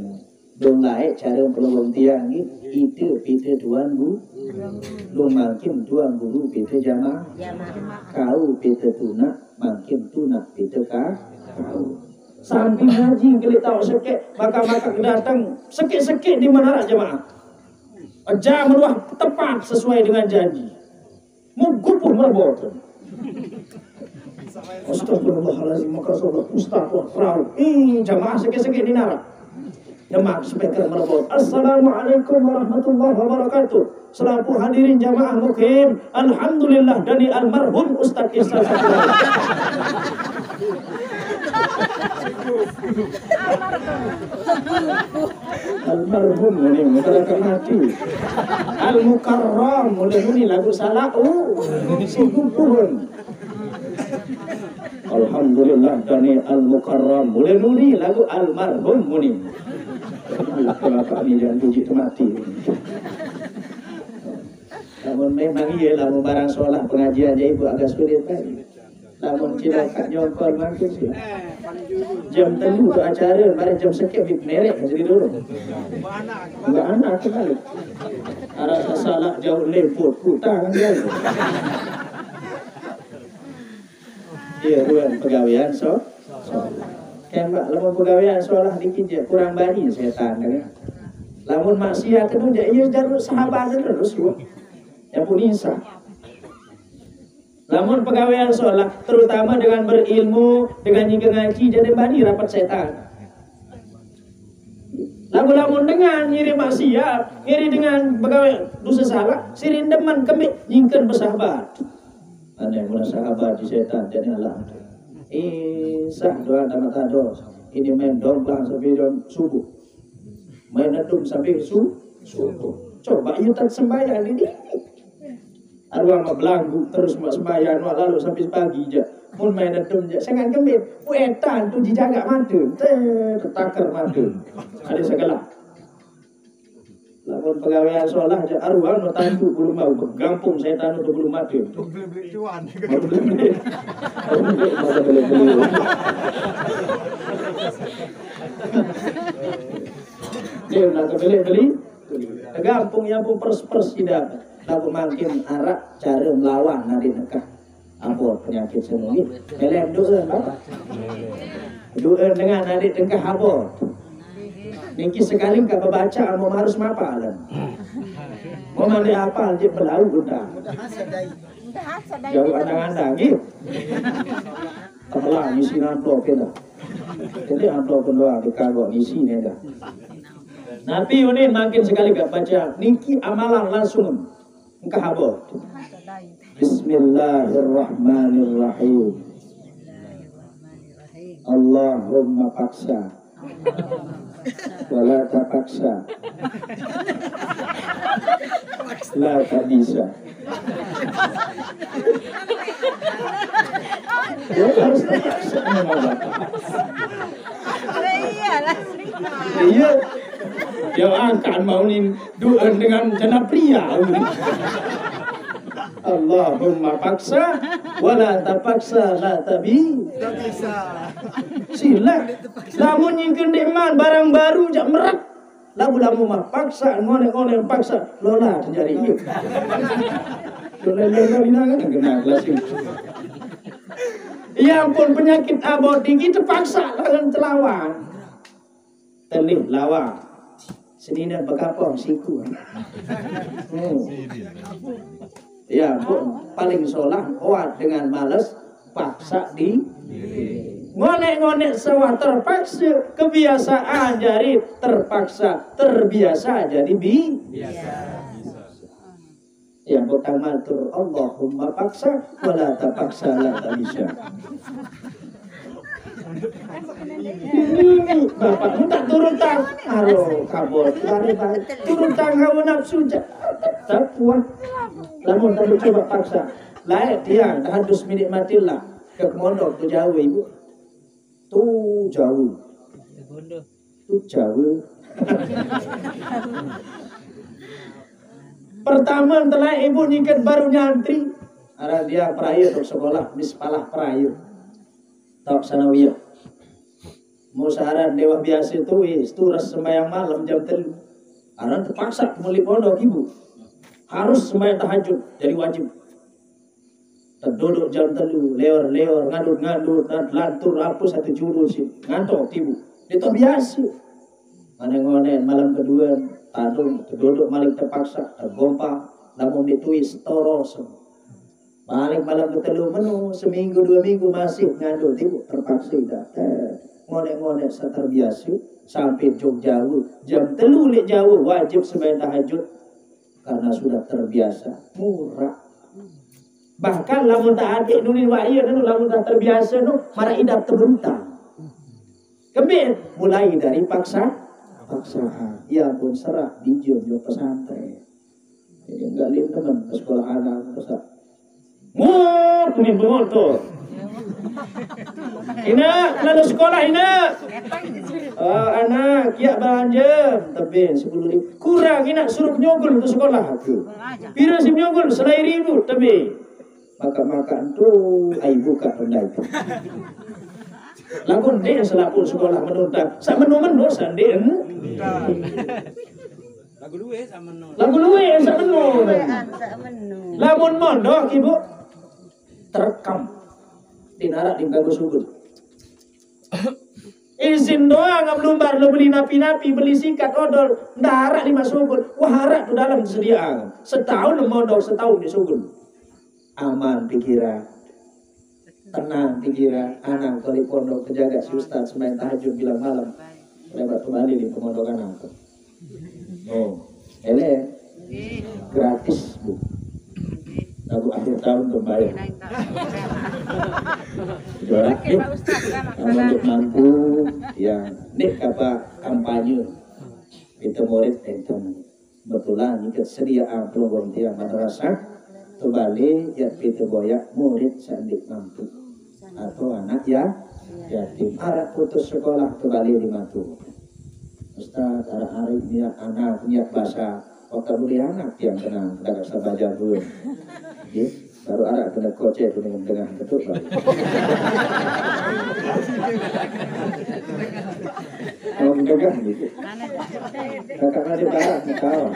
belum naik cara peluang tiang itu pita tuan guru lu makin tuan guru pita jamaah kau pita tunak makin tunak pita kau sambil haji kali tahu sekek maka datang sekek-sekek di menara jamaah jam luah tepat sesuai dengan janji menggupuh merebut astagfirullahaladzim maka sobat ustaz wah perahu jamaah sekek-sekek di menara Demak speaker merebut. Assalamualaikum warahmatullahi wabarakatuh. selaku hadirin jamaah mukim, alhamdulillah dari almarhum Ustad Ihsan. Almarhum ini menerakan hati. Al-Mukarram oleh ini lagu salaku sibukun. Alhamdulillah dari Al-Mukarram oleh ini lagu almarhum ini. Bapak ini jangan puji mati. Namun memang iya lagu barang sholat pengajian aja ibu agak sulit tadi. Namun cilaka nyongkol mampus ya. Jam telu ke acara, mari jam sekian merek jadi dulu. Enggak anak sekali. Arah salah jauh lembut hutang jauh. Iya tuan pegawaian so. Kembak lama pegawaian seolah dikijak kurang bani setan. Namun maksiat itu jadi jarum sahabat terus tuan. Ya pun insaf. Namun pegawaian sholat, terutama dengan berilmu, dengan ingin ngaji, jadi bani rapat setan. Lamun-lamun dengan ngiri maksiat, ngiri dengan pegawai dosa salah, sirin deman kemik, nyingkan bersahabat. Tanda yang bersahabat di setan, jadi Allah. Insah doa tamat ador, ini main domplang sampai subuh. Main adum sampai subuh. Coba yutat sembahyang ini. Arwah mak belanggu terus mak sembahyang mak lalu sampai pagi je. Mun main datum je. Sangat kembit. Puetan tu dijaga mata. Ketakar mata. Ada segala. Lamun pegawaian seolah je arwah mak tandu belum mau. Gampung saya tandu tu belum mata. Beli-beli cuan. Beli-beli. Masa beli-beli. Dia nak beli-beli. Gampung yang pun pers-pers tidak. Lagu makin arak cara melawan nadi nekah ampun penyakit semuanya melem doa apa? Doa dengan nadi nekah ampun niki sekali gak baca mau harus mapalan mau mandi apal je belau udah jauh andang-andang gitu terlalu isi nampol kita jadi nampol kedua di kagok isi ni dah nanti unin makin sekali gak baca niki amalan langsung engkau apa? Bismillahirrahmanirrahim. Allahumma paksa. Wala tak paksa. La tak bisa. Harus tak paksa memang Bapak. Iya. Dia angkat mau ni doa dengan jana pria. Allahumma paksa, wala tapaksa, la tabi. Sila. Lamun nyingkin deman barang baru jak merak. Lamu-lamu mah paksa, ngone-ngone paksa. Lola terjadi hidup. Lola-lola binangan kena kelas ini. Ya ampun penyakit abot tinggi terpaksa lawan telawan. Telih lawan. Senina berkapong siku. Ya, paling solah kuat dengan males paksa di ngonek-ngonek sawah terpaksa kebiasaan jadi terpaksa terbiasa jadi biasa. Yang pertama tur Allahumma paksa wala tapaksa la tabisa. Bapak tak turun tang, aroh kabur, lari balik, turun tang hawa nafsu je, tak kuat. Lamun tak cuba paksa, layak dia dah dus minit matilah. Kekmondok tu jauh ibu, tu jauh, tu jauh. Pertama telah ibu nikat baru nyantri, arah dia peraya untuk sekolah, mispalah peraya. Tak sanawiyah. Musaharan dewa biasa tu, turas sembahyang malam jam 3. Karena terpaksa kembali pondok ibu, harus sembahyang tahajud, jadi wajib. Terduduk jam 3, leor-leor, ngadut-ngadut, lantur apa satu jurus ngantuk ibu. Itu biasa. Ngonen-ngonen malam kedua, tadung terduduk maling terpaksa, tergompa, namun dituis torosem. Paling malam ketelu menu, seminggu dua minggu masih ngandung ibu terpaksa dah. Ngonek-ngonek terbiasa sampai jauh jam telu lek jauh wajib sembahyang tahajud. karena sudah terbiasa murah. Bahkan lamun adik nunin wae anu lamun terbiasa nu mara indah terberutang. Kembir mulai dari paksaan. Ya pun serah dijo pesantren. Jadi enggak lain teman ke sekolah anak pesat. Mur tumi bengol tuh. Ina lalu sekolah ina. Anak ya belanja tapi 10.000 kurang ina suruh nyogol ke sekolah aku. Pira sim nyogol 1.000 tapi makan-makan tuh, air buka pendai. Lagun dia selapun sekolah menuntang. Sama menumen dosa dia. Lagu luwe sama menumen. Lamun mondok ibu terekam. Dinarak di kagu subur. Izin doang ngelumbar lo beli napi-napi, beli sikat odol. Ndarak di masubur. Wah harak tuh dalam kesediaan. Setahun mondok, setahun di subur. Aman pikiran, tenang pikiran. Anak kalau di pondok terjaga si Ustad semain tahajud bilang malam lebat kembali di pemondokan aku. Ele gratis bu, lagu akhir tahun kembali. Untuk mampu yang nek apa kampanye kita murid enten betulan jika sediaan peluang tiang madrasah. Kembali ya itu boyak murid sandik mampu atau anak yatim arah putus sekolah kembali di mampu. Ustaz arah hari niat anak niat bahasa waktu beli anak yang tenang tidak usah baca pun. Baru arah kena kocek dengan tengah betul pak. Kalau mendegang gitu kakaknya di barang kawan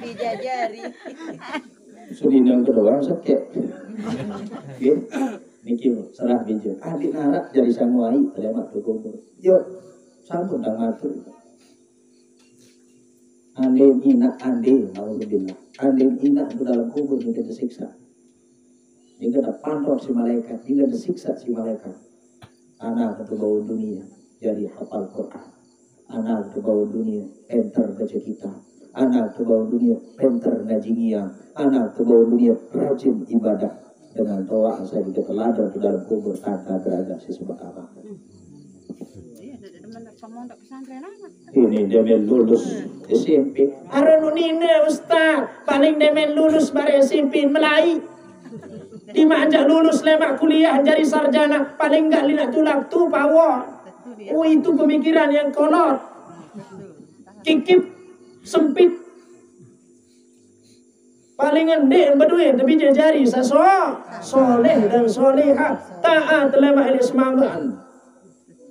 dijajari sudinang kedua sakit niki serah bijak adik narak jadi samuai lemak berkumpul yuk sambung dan ngatur andin inak andin alhamdulillah andin inak dalam kubur hingga disiksa hingga dipantau si malaikat hingga disiksa si malaikat. Anak ke bawah dunia jadi hafal Quran. Anak ke bawah dunia enter baca kitab. Anak ke bawah dunia enter ngaji ngiang. Anak ke bawah dunia rajin ibadah dengan doa saya juga teladan ke dalam kubur tanpa beragam sesebab apa. Ini demen lulus SMP. Aranu nina ustaz paling demen lulus bare SMP Melayu. Dimanja lulus lemak kuliah jadi sarjana paling enggak linak tulak tuh pawon. Oh itu pemikiran yang kolot, kikip, sempit. Paling endek berduit tapi jari sesuatu soleh dan solehah taat lemak ilismaman.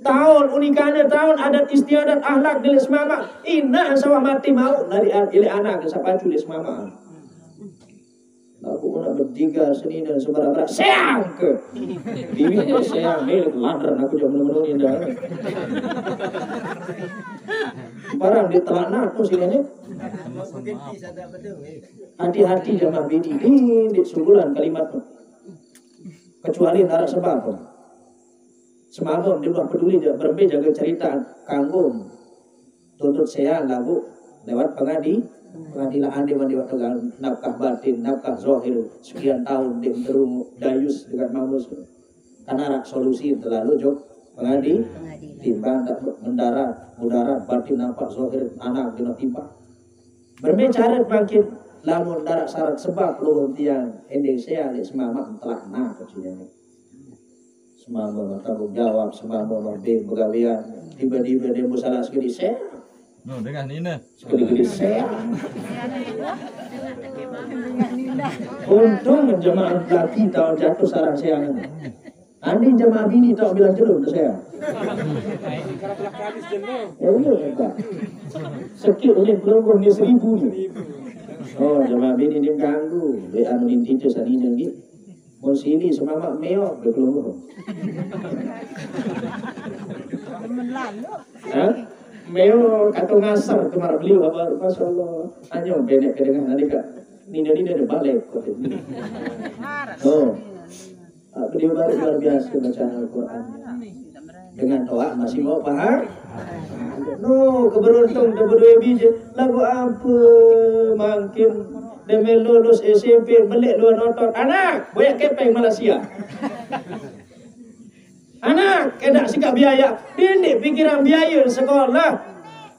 Tahun unikannya tahun adat istiadat ahlak ilismaman. Ina sawah mati mau dari anak siapa ilismaman. Aku nak bertiga seni dan sebarang-barang seang ke bibinya seang ni lantaran aku jangan menuruni dah barang di telana aku sini hati-hati jangan bini di sunggulan kalimat kecuali narak sebabun semalam dia belum peduli berbe jaga cerita kanggung tuntut seang lagu lewat pengadilaan dewan tegang nafkah batin nafkah zahir sekian tahun dia terung dayus dekat mamus karena solusi terlalu jauh pengadilan timbang tak mendarat mudarat batin nafkah zahir anak kena timbang berbicara bangkit lamun darat syarat sebab luhur tiang Indonesia semamak telah nah kecilnya semamak bertanggung jawab semamak merdeka pegawaian tiba-tiba dia salah sekali saya no dengan Nina sekali-kali saya untung jemaah laki tahun jatuh sarang saya andin jemaah bini tahun bilang jelur ke saya sekir oleh pelunggung dia 1000 oh jemaah bini dia ganggu dia anunin teachers dan ini lagi monsili semamak meok dia pelunggung Meo atau ngasar kemarin beliau, masya Allah, hanya benek dengan adik Nina ada balik. Beliau baru luar biasa bacaan Al-Quran. dengan doa masih mau paham? No, keberuntung kedua biji. Lagu apa? Makin demi lulus SMP belik luar nonton. Anak, banyak kepeng Malaysia. Anak, kena sikap biaya. Ini pikiran biaya sekolah.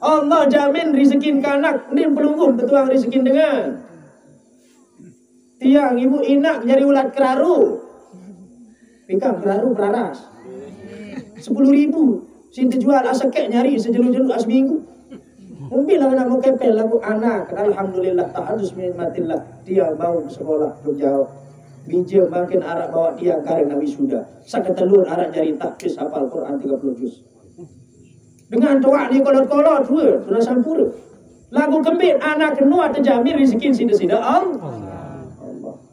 Allah jamin rezekin kanak. Ini pelungguh ketua rezekin dengan. Tiang ibu inak nyari ulat keraru. Pikang keraru peranas. 10 ribu sinta jual asekek nyari sejelur-jelur seminggu. Mungkin lah nak mengkepel lagu anak. Alhamdulillah ta'adus minmatillah. Dia mau sekolah jauh. Bijam makin arak bawa dia kareng Nabi sudah. Saketelur arak jari takfis hafal Quran 30 juz. Dengan doa ni kolot-kolot sudah sampura. Lagu kembit anak kenua terjamin rezeki sida-sida Allah.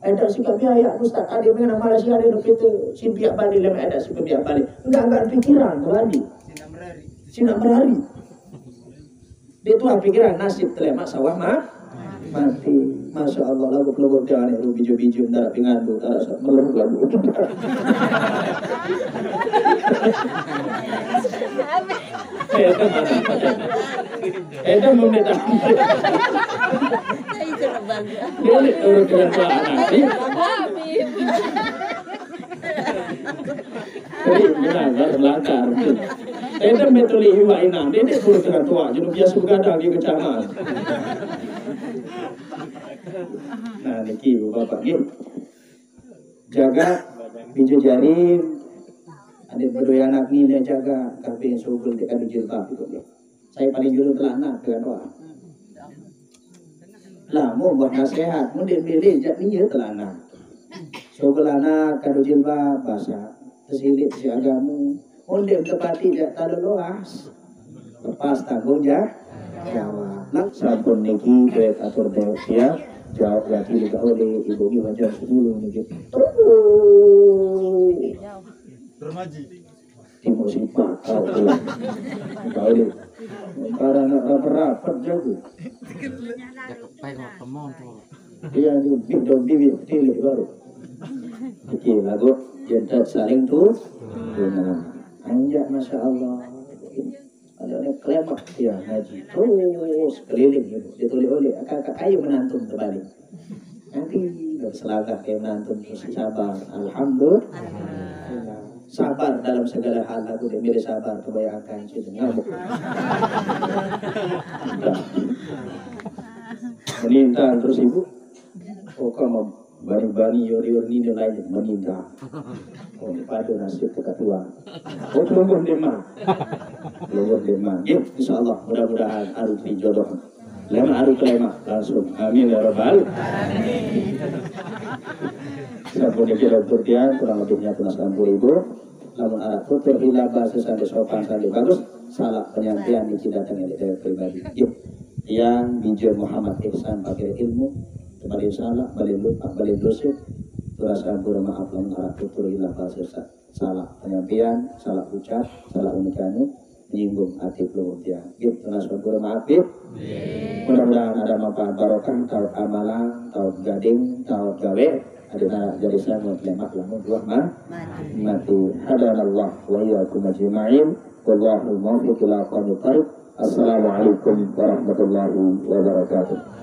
Ada sikap biaya Ustaz adik mengenang Malaysia ada kita sin biak balik lama ada sikap biak balik enggak pikiran tadi sinak merari dia tuan pikiran nasib telemak sawah mati masya Allah lagu keluar dia anak lu biju-biju darah pingan lu darah melurkan lu itu mungkin tak boleh turun ke bawah nanti. Jadi benar belakar. Itu metode iwa ina. Dia turun ke tua. Jadi biasa bergadang di kecaman. Nah, niki bapak gini. Jaga pinjau jari. Adik berdua anak ni dia jaga. Tapi sobel dia kadu jilbab itu. Saya paling juru telah nak ke doa. Lah, mau buat nasihat, mau dipilih, jadinya telana. So, kelana, kado jilbab, basah, tersilip si agamu. Mau ditepati, jatah leluas. Lepas tanggung jawab. Langsung pun niki, duet atur dewek siap. Jawab lagi juga oleh ibu ibu jam 10 niki. Termaji. Timur sipah, kau boleh. Kau boleh. Para nak rapat jago. Dia tu bidon bibit tilik baru. Okey lagu jentat saling tu. Anjak masya Allah. Ada klemak dia haji terus keliling dia tulis oleh akak kayu menantum terbalik. Nanti berselagak kayu menantum terus sabar. Alhamdulillah. Sabar dalam segala hal aku demi sabar kebanyakan sudah ngamuk. Meninta terus ibu. Oh kamu bani-bani yori-yori ni lain meninta. Oh pada nasib ketua. Oh tolong demam. Tolong demam. Ya insyaallah mudah-mudahan arus jodoh. Lama arus lama langsung. Amin ya rabbal alamin. Sampun iki doktorian kurang lebihnya 60.000 namun atur hilaba sesampai sopan santai bagus salah penyampaian iki datangnya dari pribadi yuk yang Ustad Muhammad Ihsan pakai ilmu kembali salah balik lupa balik dosa terasa ampun maaf lamun atur hilaba sesat salah penyampaian salah ucap salah unikanu menyinggung hati keluarga yuk terasa ampun maaf yuk mudah-mudahan ada manfaat barokah tahu amalan tahu gading tahu gawe adalah jadi sama lemak lamun buah mati hadanallah wa iyyakum ajma'in wallahu muwaffiq ila aqwamit thariq assalamualaikum warahmatullahi wabarakatuh.